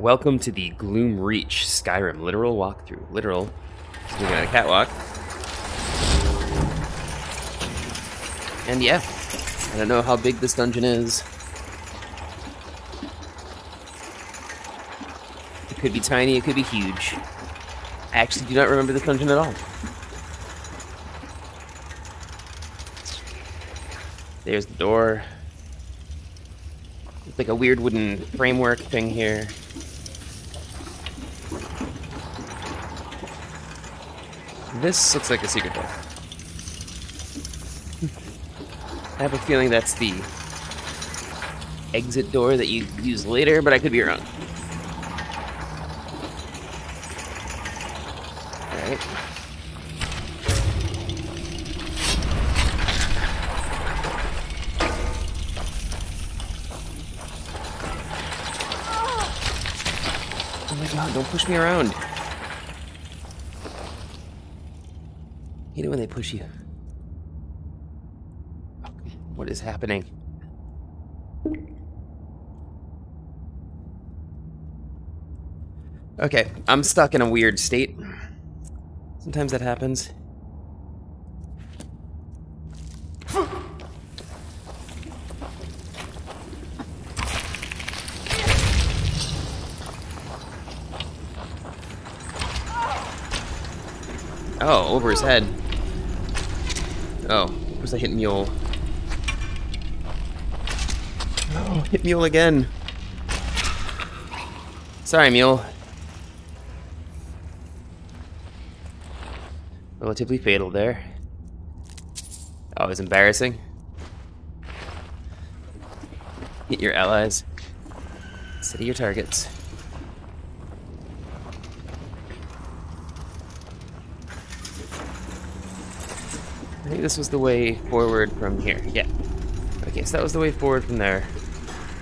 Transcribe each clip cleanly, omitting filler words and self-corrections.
Welcome to the Gloomreach Skyrim literal walkthrough. Literal. We're gonna catwalk. And yeah, I don't know how big this dungeon is. It could be tiny, it could be huge. I actually do not remember this dungeon at all. There's the door. It's like a weird wooden framework thing here. This looks like a secret door. I have a feeling that's the exit door that you use later, but I could be wrong. Alright. Oh my god, don't push me around. You know when they push you. Okay, what is happening? Okay, I'm stuck in a weird state. Sometimes that happens. Oh, over his head. Oh, of course I hit Mule. Oh, hit Mule again. Sorry, Mule. Relatively fatal there. Oh, it was embarrassing. Hit your allies. City your targets. I think this was the way forward from here. Yeah. Okay, so that was the way forward from there.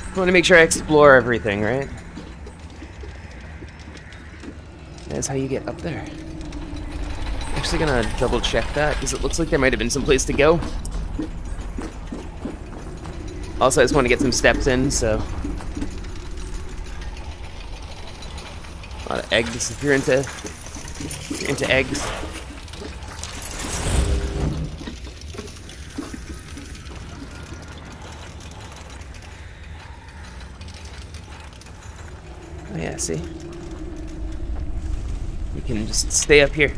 I want to make sure I explore everything, right? That's how you get up there. I'm actually gonna double check that because it looks like there might have been some place to go. Also, I just want to get some steps in, so a lot of eggs. If you're into eggs. See? You can just stay up here.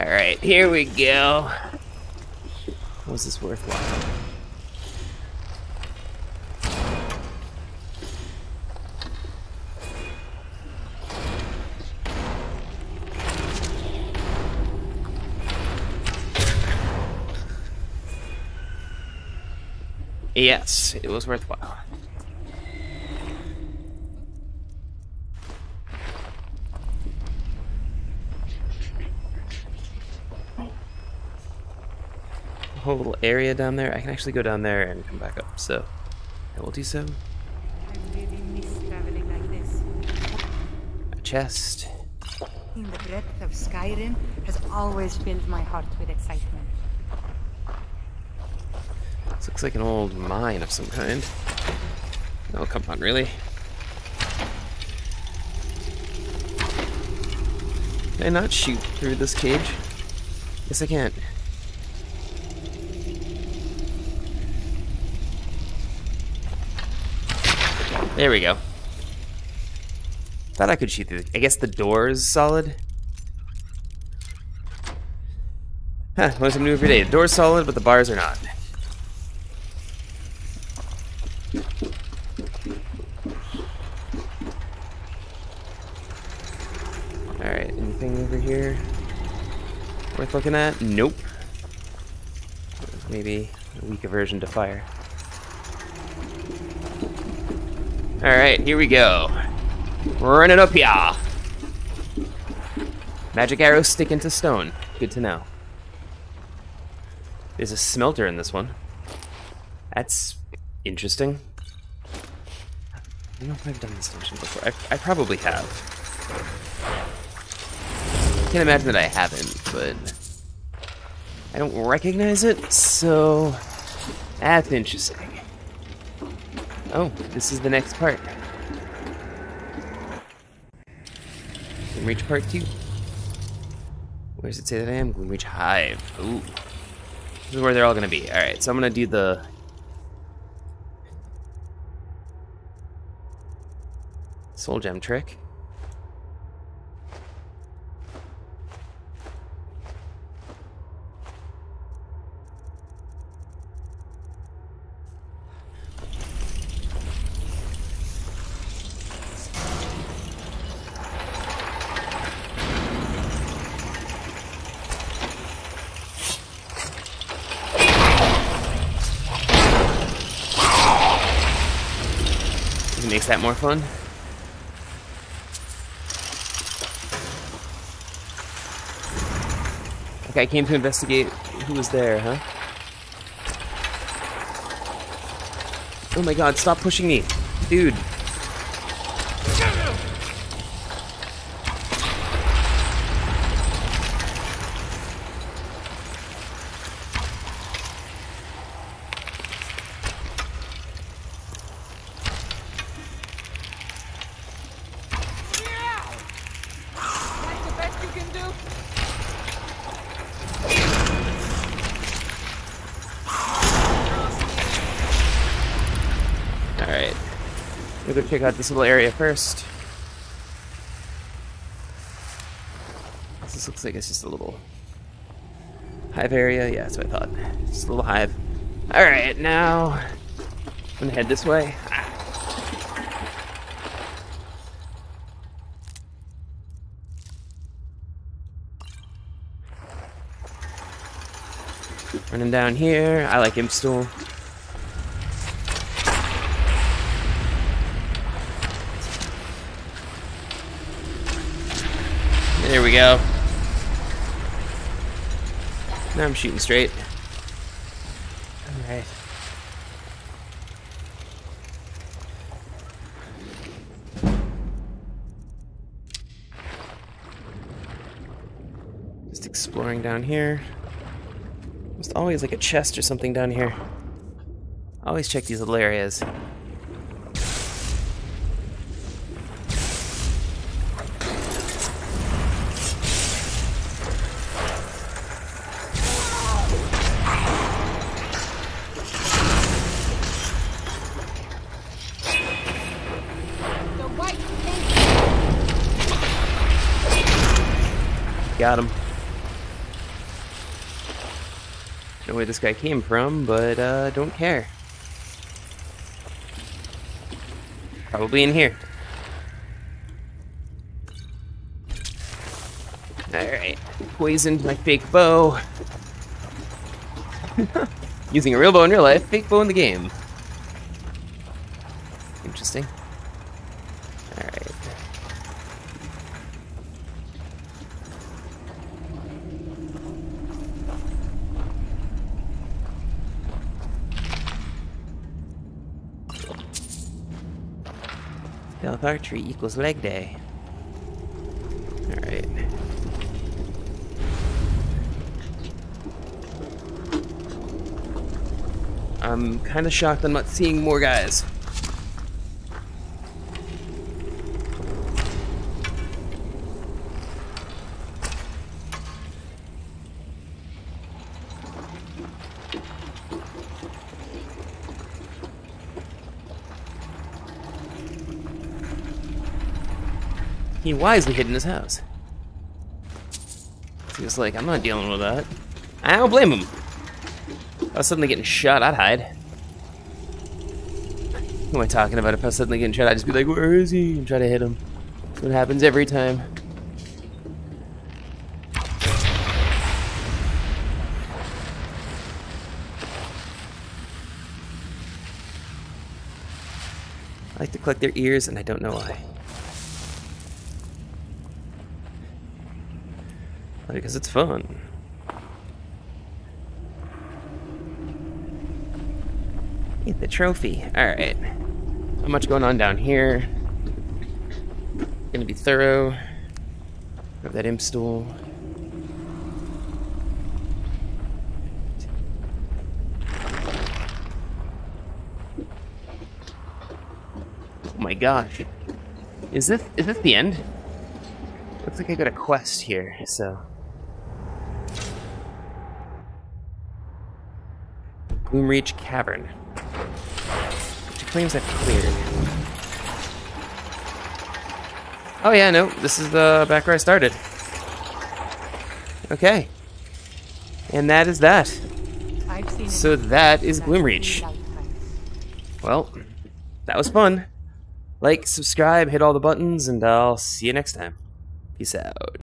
Alright, here we go. Was this worthwhile? Yes, it was worthwhile. The whole little area down there. I can actually go down there and come back up, so I will do so. I really miss traveling like this. A chest. In the breadth of Skyrim has always filled my heart with excitement. This looks like an old mine of some kind. Oh, come on, really? Can I not shoot through this cage? Yes, I can't. There we go. Thought I could shoot through. I guess the door is solid. Huh, learn something new every day. The door's solid, but the bars are not. Looking at? Nope. Maybe a weak aversion to fire. Alright, here we go. Run it up here. Magic arrows stick into stone. Good to know. There's a smelter in this one. That's interesting. I don't know if I've done this dungeon before. I probably have. can't imagine that I haven't, but I don't recognize it, so that's interesting. Oh, this is the next part. Gloomreach Part 2. Where does it say that I am? Gloomreach Hive. Ooh. This is where they're all gonna be. Alright, so I'm gonna do the... Soul Gem trick. It makes that more fun. Okay, I came to investigate who was there, huh? Oh my god, stop pushing me! Dude! Alright, we'll go check out this little area first. This looks like it's just a little hive area. Yeah, that's what I thought. Just a little hive. Alright, now I'm gonna head this way. Running down here. I like Imp Stool. There we go. Now I'm shooting straight. Alright. Just exploring down here. There's always like a chest or something down here. I always check these little areas. Got him. Don't know where this guy came from, but don't care. Probably in here. Alright. Poisoned my fake bow. Using a real bow in real life, fake bow in the game. Interesting. Alright. Stealth archery equals leg day. Alright. I'm kind of shocked I'm not seeing more guys. He wisely hid in his house. He was like, I'm not dealing with that. I don't blame him. If I was suddenly getting shot, I'd hide. Who am I talking about? If I was suddenly getting shot, I'd just be like, where is he? And try to hit him. That's what happens every time. I like to collect their ears, and I don't know why. Because it's fun. Get the trophy. Alright. Not much going on down here. Gonna be thorough. Grab that imp stool. Oh my gosh. Is this the end? Looks like I got a quest here, so. Gloomreach Cavern. Which claims I've cleared. Oh yeah, no, this is the back where I started. Okay. And that is that. So that is Gloomreach. Well, that was fun. Like, subscribe, hit all the buttons, and I'll see you next time. Peace out.